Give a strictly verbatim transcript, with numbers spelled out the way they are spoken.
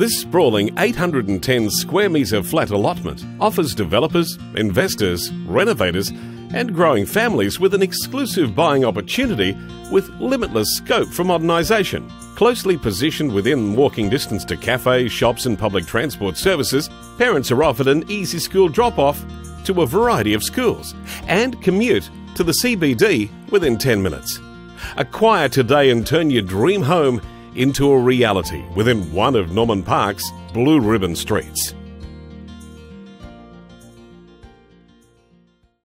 This sprawling eight hundred ten square metre flat allotment offers developers, investors, renovators and growing families with an exclusive buying opportunity with limitless scope for modernisation. Closely positioned within walking distance to cafes, shops and public transport services, parents are offered an easy school drop-off to a variety of schools and commute to the C B D within ten minutes. Acquire today and turn your dream home into a reality within one of Norman Park's blue ribbon streets.